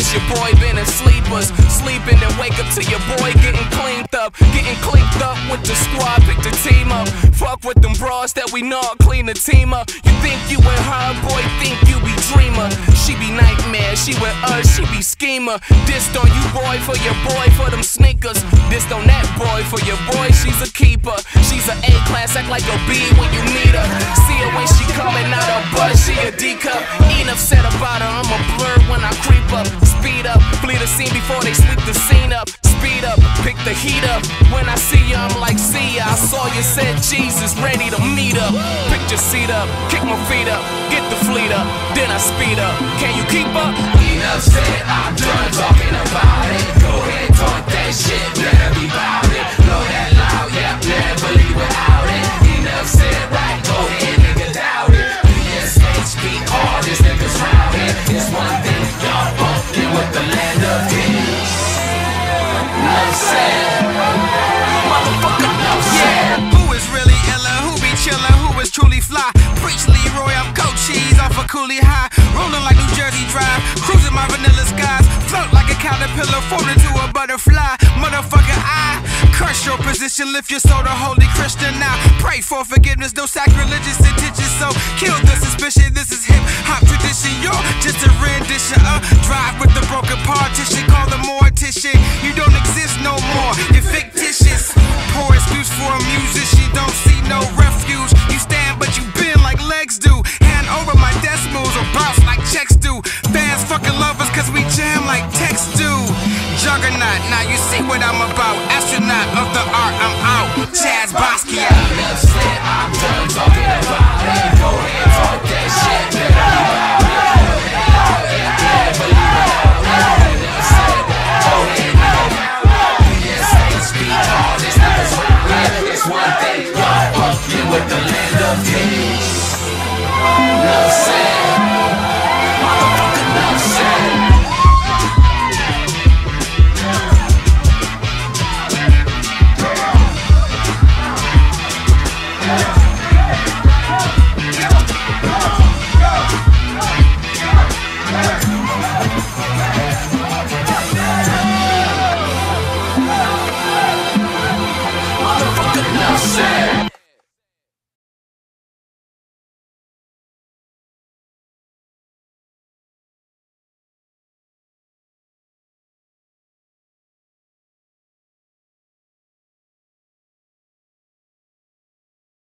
since your boy been in sleepers. Sleeping and wake up to your boy getting cleaned up. Getting clicked up with the squad, pick the team up. Fuck with them bras that we know, clean the team up. You think you and her, boy, think you be dreamer. She be nightmare, she with us, she be schemer. Dissed on you, boy, for your boy, for them sneakers. Dissed on that boy, for your boy, she's a keeper. She's an A-class, act like a B when you need her. See her when she coming out her butt, she a D-cup. Ain't upset about her, I'm a blur when I creep up. Speed up, flee the scene before they sweep the scene up. Speed up, pick the heat up. When I see ya, I'm like, see ya. I saw you, said Jesus, ready to meet up. Pick your seat up, kick my feet up, get the fleet up, then I speed up. Can you keep up? Enough said, I'm done talking about it. Go ahead, talk that shit, better be about it. Blow that loud, yeah, never leave without it. Enough said, right, go ahead, nigga, doubt it. BSHP, all these niggas round here. It's one thing, y'all both in with the land of kings. Enough said, motherfucker, enough said. Who is really illa, who be chillin', who is truly fly? Preach Leroy, I'm Coach Cheese off a coolie high. Rollin' like New Jersey Drive, cruising my vanilla skies. Float like a caterpillar, fold into a butterfly. Motherfucker, I curse your position, lift your soul to holy Christian now. Pray for forgiveness, no sacrilegious intentions. So kill the suspicion, this is hip-hop tradition. You're just a rendition, drive with the broken partition. Call the mortician, you don't exist no more, you're fictitious. Poor excuse for a musician.